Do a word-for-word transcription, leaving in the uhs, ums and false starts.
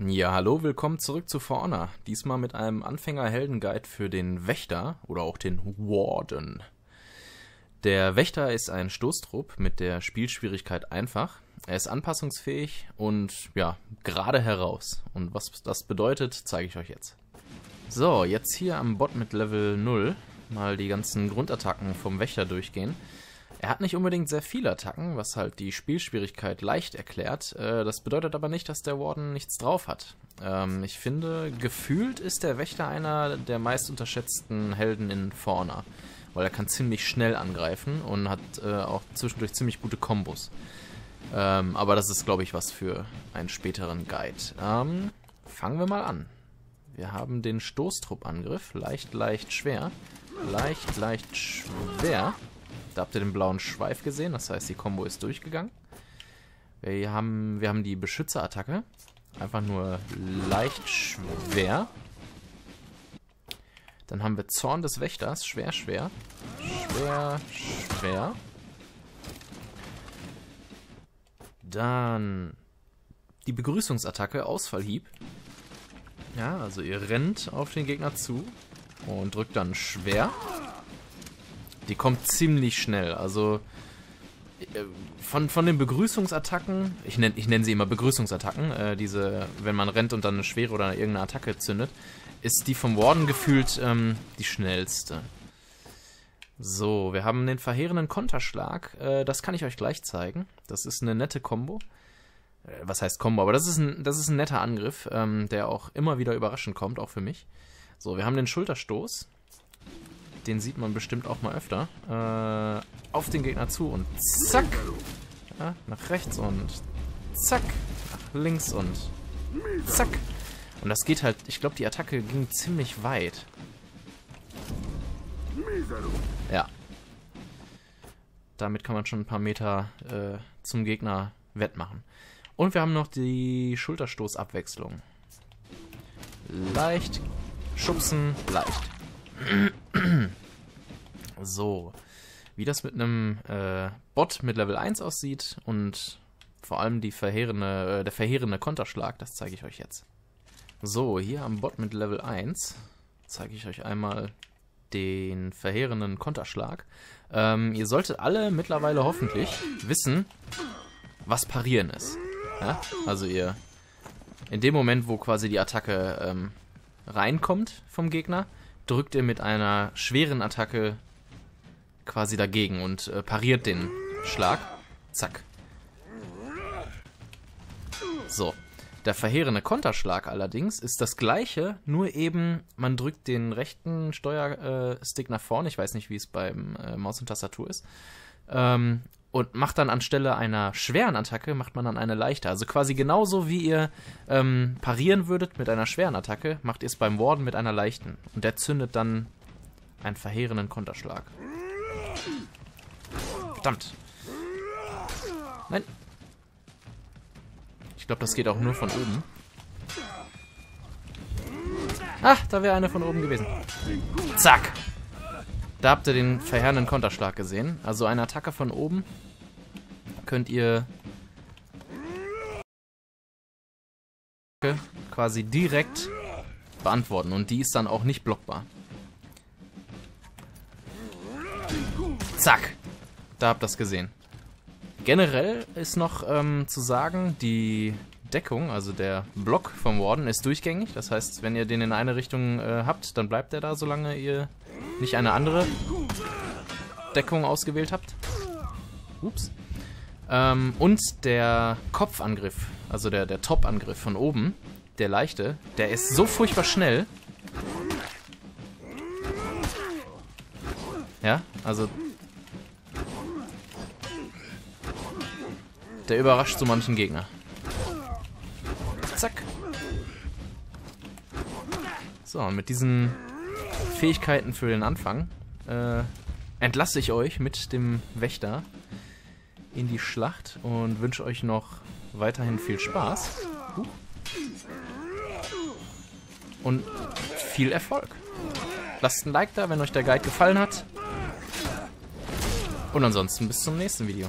Ja, hallo, willkommen zurück zu For Honor. Diesmal mit einem Anfänger-Helden-Guide für den Wächter oder auch den Warden. Der Wächter ist ein Stoßtrupp mit der Spielschwierigkeit einfach. Er ist anpassungsfähig und ja, gerade heraus. Und was das bedeutet, zeige ich euch jetzt. So, jetzt hier am Bot mit Level null mal die ganzen Grundattacken vom Wächter durchgehen. Er hat nicht unbedingt sehr viele Attacken, was halt die Spielschwierigkeit leicht erklärt. Das bedeutet aber nicht, dass der Warden nichts drauf hat. Ich finde, gefühlt ist der Wächter einer der meist unterschätzten Helden in For Honor, weil er kann ziemlich schnell angreifen und hat auch zwischendurch ziemlich gute Kombos. Aber das ist, glaube ich, was für einen späteren Guide. Fangen wir mal an. Wir haben den Stoßtruppangriff. Leicht, leicht, schwer. Leicht, leicht, schwer. Da habt ihr den blauen Schweif gesehen, das heißt, die Kombo ist durchgegangen. Wir haben, wir haben die Beschützerattacke. Einfach nur leicht schwer. Dann haben wir Zorn des Wächters. Schwer, schwer. Schwer, schwer. Dann die Begrüßungsattacke, Ausfallhieb. Ja, also ihr rennt auf den Gegner zu und drückt dann schwer. Die kommt ziemlich schnell, also von, von den Begrüßungsattacken, ich nenne ich nenn sie immer Begrüßungsattacken, äh, diese, wenn man rennt und dann eine schwere oder irgendeine Attacke zündet, ist die vom Warden gefühlt ähm, die schnellste. So, wir haben den verheerenden Konterschlag, äh, das kann ich euch gleich zeigen, das ist eine nette Kombo. Äh, was heißt Kombo, aber das ist ein, das ist ein netter Angriff, ähm, der auch immer wieder überraschend kommt, auch für mich. So, wir haben den Schulterstoß. Den sieht man bestimmt auch mal öfter. Äh, auf den Gegner zu und zack. Ja, nach rechts und zack. Nach links und zack. Und das geht halt, ich glaube, die Attacke ging ziemlich weit. Ja. Damit kann man schon ein paar Meter äh, zum Gegner wettmachen. Und wir haben noch die Schulterstoßabwechslung. Leicht, schubsen, leicht. So, wie das mit einem äh, Bot mit Level eins aussieht und vor allem die verheerende, äh, der verheerende Konterschlag, das zeige ich euch jetzt. So, hier am Bot mit Level eins zeige ich euch einmal den verheerenden Konterschlag. Ähm, ihr solltet alle mittlerweile hoffentlich wissen, was Parieren ist. Ja? Also ihr, in dem Moment, wo quasi die Attacke ähm, reinkommt vom Gegner, drückt ihr mit einer schweren Attacke quasi dagegen und äh, pariert den Schlag. Zack. So. Der verheerende Konterschlag allerdings ist das gleiche, nur eben man drückt den rechten Steuerstick äh, nach vorne, ich weiß nicht, wie es beim äh, Maus und Tastatur ist, ähm, und macht dann anstelle einer schweren Attacke, macht man dann eine leichte. Also quasi genauso wie ihr ähm, parieren würdet mit einer schweren Attacke, macht ihr es beim Warden mit einer leichten. Und der zündet dann einen verheerenden Konterschlag. Verdammt. Nein. Ich glaube, das geht auch nur von oben. Ach, da wäre einer von oben gewesen. Zack. Da habt ihr den verheerenden Konterschlag gesehen. Also eine Attacke von oben könnt ihr quasi direkt beantworten. Und die ist dann auch nicht blockbar. Zack. Da habt ihr das gesehen. Generell ist noch ähm, zu sagen, die Deckung, also der Block vom Warden, ist durchgängig. Das heißt, wenn ihr den in eine Richtung äh, habt, dann bleibt er da, solange ihr nicht eine andere Deckung ausgewählt habt. Ups. Ähm, und der Kopfangriff, also der, der Top-Angriff von oben, der leichte, der ist so furchtbar schnell. Ja, also... Der überrascht so manchen Gegner. Zack. So, und mit diesen Fähigkeiten für den Anfang äh, entlasse ich euch mit dem Wächter in die Schlacht und wünsche euch noch weiterhin viel Spaß. Und viel Erfolg. Lasst ein Like da, wenn euch der Guide gefallen hat. Und ansonsten bis zum nächsten Video.